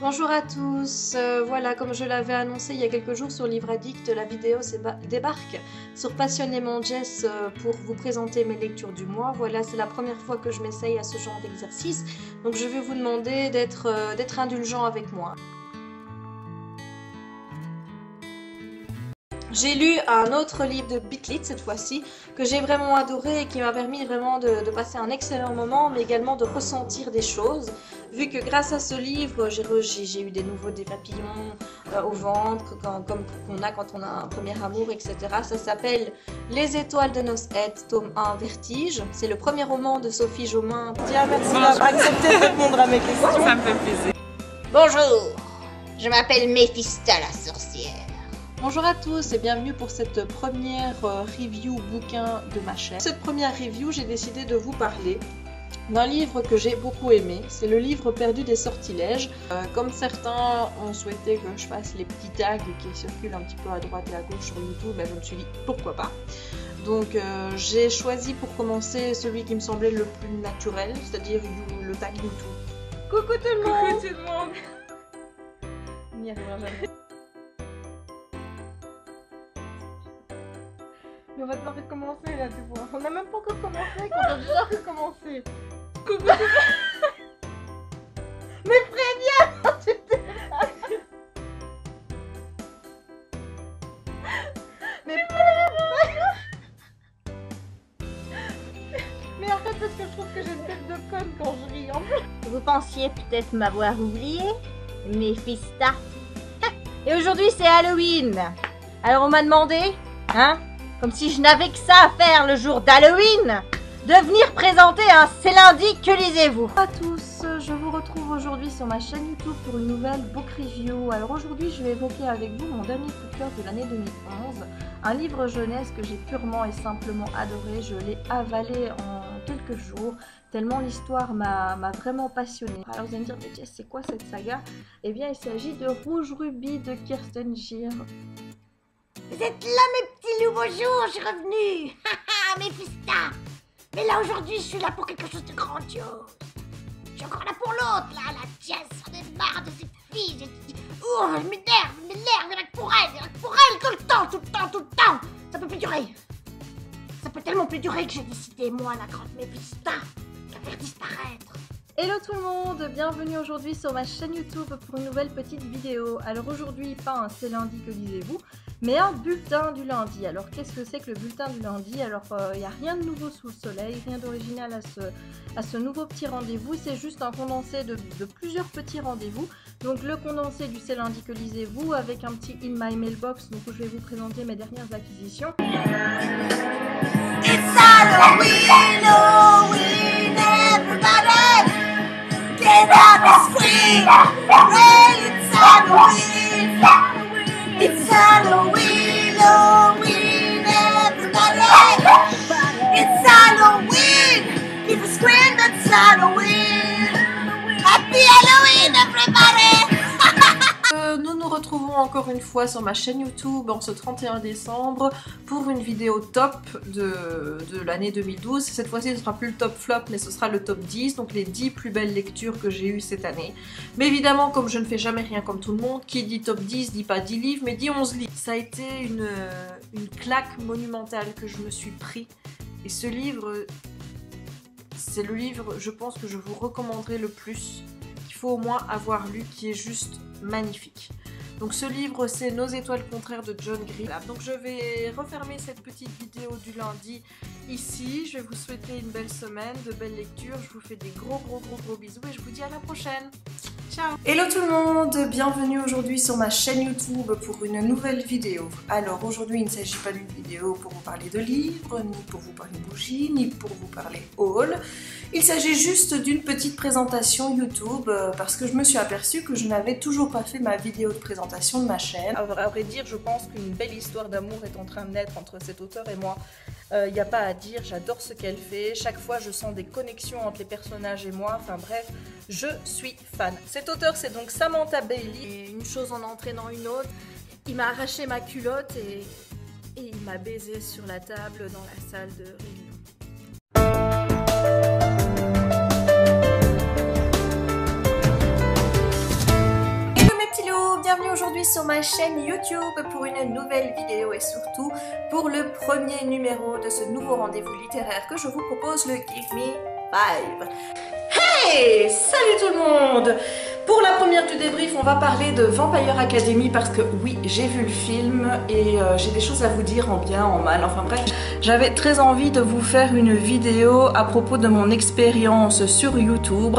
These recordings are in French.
Bonjour à tous, voilà, comme je l'avais annoncé il y a quelques jours sur Livraddict, la vidéo débarque sur passionnément Jess pour vous présenter mes lectures du mois. Voilà, c'est la première fois que je m'essaye à ce genre d'exercice, donc je vais vous demander d'être indulgent avec moi. J'ai lu un autre livre de Beatlit cette fois-ci, que j'ai vraiment adoré et qui m'a permis vraiment de passer un excellent moment, mais également de ressentir des choses, vu que grâce à ce livre, j'ai eu des papillons au ventre, comme qu'on a quand on a un premier amour, etc. Ça s'appelle Les étoiles de nos hêtes, tome 1, Vertige. C'est le premier roman de Sophie Jomain. Tiens, merci d'avoir accepté de répondre à mes questions. Ça me fait plaisir. Bonjour, je m'appelle Méphista la sorcière. Bonjour à tous et bienvenue pour cette première review bouquin de ma chaîne. Cette première review, j'ai décidé de vous parler d'un livre que j'ai beaucoup aimé, c'est Le livre perdu des sortilèges. Comme certains ont souhaité que je fasse les petits tags qui circulent un petit peu à droite et à gauche sur YouTube, ben je me suis dit pourquoi pas. Donc j'ai choisi pour commencer celui qui me semblait le plus naturel, c'est-à-dire le tag YouTube. Coucou tout le monde. Coucou tout le monde. On n'y arrivera jamais. On va devoir recommencer là, tu vois. On n'a même pas encore commencé, qu'on a déjà recommencé. Coucou. Mais préviens, tu t'es... Mais en fait, parce que je trouve que j'ai une tête de conne quand je ris. En fait. Vous pensiez peut-être m'avoir oublié, mais Méphista. Et aujourd'hui, c'est Halloween. Alors on m'a demandé, hein? Comme si je n'avais que ça à faire le jour d'Halloween, de venir présenter un C'est lundi, que lisez-vous? Bonjour à tous, je vous retrouve aujourd'hui sur ma chaîne YouTube pour une nouvelle book review. Alors aujourd'hui, je vais évoquer avec vous mon dernier coup de cœur de l'année 2011, un livre jeunesse que j'ai purement et simplement adoré. Je l'ai avalé en quelques jours, tellement l'histoire m'a vraiment passionnée. Alors vous allez me dire, mais Jess, c'est quoi cette saga? Eh bien, il s'agit de Rouge Rubis de Kirsten Gier. Vous êtes là mes petits loups, bonjour, je suis revenue. Haha, Méphista. Mais là aujourd'hui je suis là pour quelque chose de grandiose. Je suis encore là pour l'autre, là, la Jess, j'en ai marre de cette fille. Oh, je m'énerve, j'ai rien que pour elle, tout le temps, tout le temps, tout le temps. Ça peut plus durer. Ça peut tellement plus durer que j'ai décidé, moi, la grande Méphista, qu'à faire disparaître. Hello tout le monde, bienvenue aujourd'hui sur ma chaîne YouTube pour une nouvelle petite vidéo. Alors aujourd'hui, pas un c'est lundi que lisez-vous, mais un bulletin du lundi. Alors qu'est-ce que c'est que le bulletin du lundi? Alors il n'y a rien de nouveau sous le soleil, rien d'original à ce nouveau petit rendez-vous, c'est juste un condensé de plusieurs petits rendez-vous. Donc le condensé du c'est lundi que lisez-vous avec un petit in my mailbox, donc où je vais vous présenter mes dernières acquisitions. It's Halloween, Halloween, everybody. Get up and scream. Well, it's Halloween. It's Halloween, Halloween, everybody. It's Halloween. Give a scream, it's Halloween. Happy Halloween, everybody. Nous nous retrouvons encore une fois sur ma chaîne YouTube en ce 31 décembre pour une vidéo top de l'année 2012. Cette fois-ci, ce sera plus le top flop, mais ce sera le top 10, donc les 10 plus belles lectures que j'ai eues cette année. Mais évidemment, comme je ne fais jamais rien comme tout le monde, qui dit top 10, dit pas 10 livres, mais dit 11 livres. Ça a été une claque monumentale que je me suis pris. Et ce livre, c'est le livre, je pense, que je vous recommanderai le plus, qu'il faut au moins avoir lu, qui est juste... magnifique. Donc ce livre, c'est Nos étoiles contraires de John Green. Donc je vais refermer cette petite vidéo du lundi ici. Je vais vous souhaiter une belle semaine, de belles lectures. Je vous fais des gros bisous et je vous dis à la prochaine. Ciao. Hello tout le monde, bienvenue aujourd'hui sur ma chaîne YouTube pour une nouvelle vidéo. Alors aujourd'hui, il ne s'agit pas d'une vidéo pour vous parler de livres, ni pour vous parler bougie, ni pour vous parler haul. Il s'agit juste d'une petite présentation YouTube parce que je me suis aperçue que je n'avais toujours pas fait ma vidéo de présentation de ma chaîne. À vrai dire, je pense qu'une belle histoire d'amour est en train de naître entre cet auteur et moi. Il n'y a pas à dire, j'adore ce qu'elle fait, chaque fois je sens des connexions entre les personnages et moi, enfin bref, je suis fan. Cet auteur, c'est donc Samantha Bailey, et une chose en entraînant une autre, il m'a arraché ma culotte et il m'a baisé sur la table dans la salle de réunion. ma chaîne YouTube pour une nouvelle vidéo et surtout pour le premier numéro de ce nouveau rendez-vous littéraire que je vous propose, le Give Me 5. Hey! Salut tout le monde! Pour la première du débrief, on va parler de Vampire Academy parce que oui, j'ai vu le film et j'ai des choses à vous dire en bien, en mal, enfin bref. J'avais très envie de vous faire une vidéo à propos de mon expérience sur YouTube,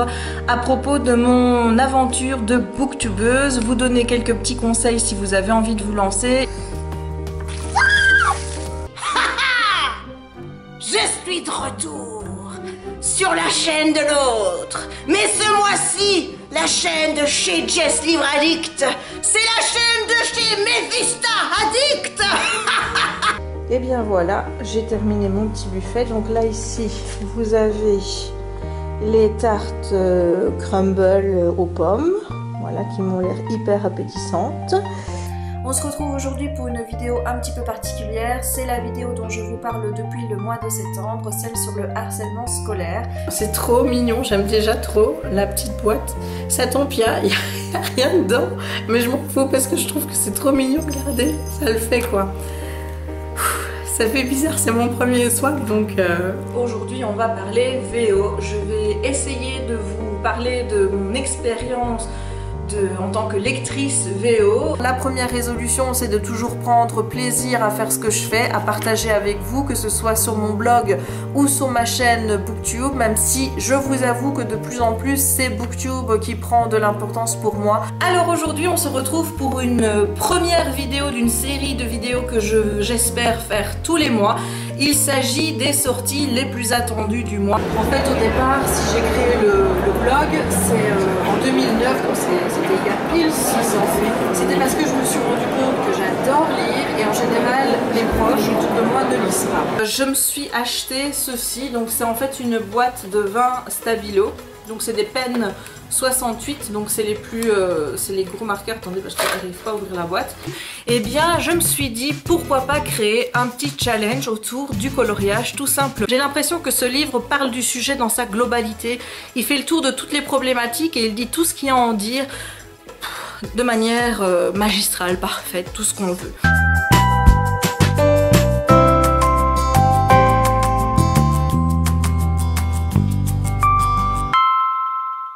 à propos de mon aventure de booktubeuse, vous donner quelques petits conseils si vous avez envie de vous lancer. Je suis de retour sur la chaîne de l'autre, mais ce mois-ci, la chaîne de chez Jess Livraddict, c'est la chaîne de chez Méphista Addict. Et bien voilà, j'ai terminé mon petit buffet. Donc là ici, vous avez les tartes crumble aux pommes, voilà, qui m'ont l'air hyper appétissantes. On se retrouve aujourd'hui pour une vidéo un petit peu particulière, c'est la vidéo dont je vous parle depuis le mois de septembre, celle sur le harcèlement scolaire. C'est trop mignon, j'aime déjà trop la petite boîte, ça tombe bien, il n'y a rien dedans, mais je m'en fous parce que je trouve que c'est trop mignon, regardez, ça le fait quoi. Ça fait bizarre, c'est mon premier swap donc... Aujourd'hui on va parler VO, je vais essayer de vous parler de mon expérience en tant que lectrice VO. La première résolution, c'est de toujours prendre plaisir à faire ce que je fais, à partager avec vous, que ce soit sur mon blog ou sur ma chaîne Booktube, même si je vous avoue que de plus en plus c'est Booktube qui prend de l'importance pour moi. Alors aujourd'hui on se retrouve pour une première vidéo d'une série de vidéos que j'espère faire tous les mois. Il s'agit des sorties les plus attendues du mois. En fait au départ, si j'ai créé le blog, c'est en 2009, donc c'était il y a pile 6 ans. C'était parce que je me suis rendu compte que j'adore lire et en général les proches autour de moi ne lisent pas. Je me suis acheté ceci, donc c'est en fait une boîte de vin Stabilo. Donc c'est des Pen 68, donc c'est les gros marqueurs. Attendez parce que je n'arrive pas à ouvrir la boîte. Et bien je me suis dit pourquoi pas créer un petit challenge autour du coloriage tout simple. J'ai l'impression que ce livre parle du sujet dans sa globalité. Il fait le tour de toutes les problématiques et il dit tout ce qu'il y a à en dire de manière magistrale, parfaite, tout ce qu'on veut.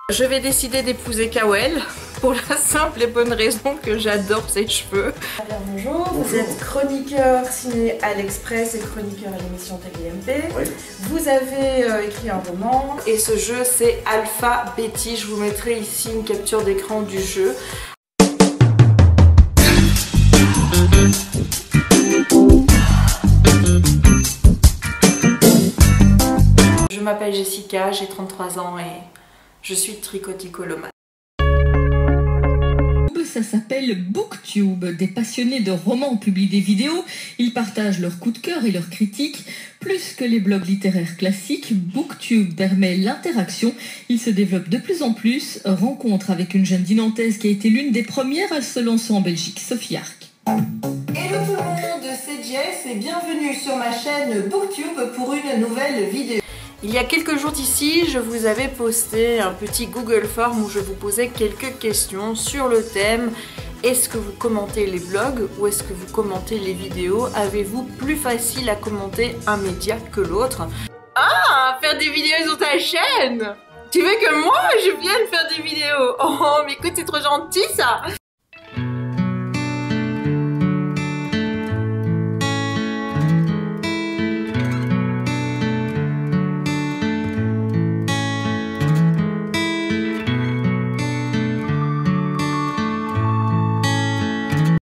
Je vais décider d'épouser Kawel pour la simple et bonne raison que j'adore ses cheveux. Alors bonjour, vous êtes chroniqueur ciné à l'Express et chroniqueur à l'émission TVMP. Oui. Vous avez écrit un roman et ce jeu c'est Alpha Betty. Je vous mettrai ici une capture d'écran du jeu. Je m'appelle Jessica, j'ai 33 ans et... je suis tricoticolomane. Ça s'appelle Booktube. Des passionnés de romans publient des vidéos. Ils partagent leurs coups de cœur et leurs critiques. Plus que les blogs littéraires classiques, Booktube permet l'interaction. Il se développe de plus en plus. Rencontre avec une jeune Dinantaise qui a été l'une des premières à se lancer en Belgique, Sophie Arc. Hello tout le monde, c'est Jess et bienvenue sur ma chaîne Booktube pour une nouvelle vidéo. Il y a quelques jours d'ici, je vous avais posté un petit Google Form où je vous posais quelques questions sur le thème « Est-ce que vous commentez les blogs ou est-ce que vous commentez les vidéos? Avez-vous plus facile à commenter un média que l'autre ?» Ah, faire des vidéos sur ta chaîne! Tu veux que moi, je vienne faire des vidéos? Oh, mais écoute, c'est trop gentil ça!